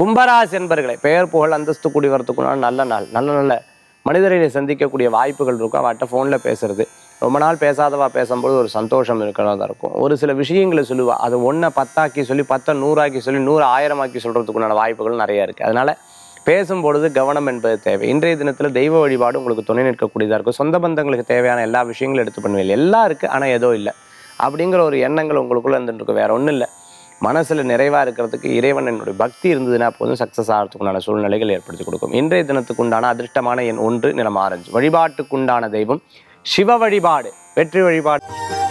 கும்பராசி என்பர்களே, பெயர் புகழ் அந்தஸ்து கூடி வரத்துக்குள்ளான நல்ல நாள். நல்ல நல்ல மனிதரை சந்திக்கக்கூடிய வாய்ப்புகள் இருக்கும். அவட்ட ஃபோனில் பேசுகிறது, ரொம்ப நாள் பேசாதவா பேசும்போது ஒரு சந்தோஷம் இருக்கிறதா இருக்கும். ஒரு சில விஷயங்களை சொல்லுவாள், அது ஒன்றை 10 ஆக்கி சொல்லி 10 100 ஆக்கி சொல்லி 100 1000 ஆக்கி சொல்கிறதுக்குண்டான வாய்ப்புகள் நிறையா இருக்குது. அதனால் பேசும்பொழுது கவனம் என்பது தேவை. இன்றைய தினத்தில் தெய்வ வழிபாடு உங்களுக்கு துணை நிற்கக்கூடியதாக இருக்கும். சொந்த பந்தங்களுக்கு தேவையான எல்லா விஷயங்களும் எடுத்து பண்ணுவீங்க. எல்லாம் இருக்குது ஆனால் ஏதோ இல்லை அப்படிங்கிற ஒரு எண்ணங்கள் உங்களுக்குள்ளே இருந்துருக்கு. வேறு ஒன்றும் இல்லை, மனசில் நிறைவாக இருக்கிறதுக்கு இறைவன் என்னுடைய பக்தி இருந்ததுன்னா போதும், சக்ஸஸ் ஆகிறதுக்குண்டான சூழ்நிலைகள் ஏற்படுத்தி கொடுக்கும். இன்றைய தினத்துக்குண்டான அதிர்ஷ்டமான எண் 1, நிறம் ஆரஞ்சு. வழிபாட்டுக்குண்டான தெய்வம் சிவ வழிபாடு. வெற்றி வழிபாடு.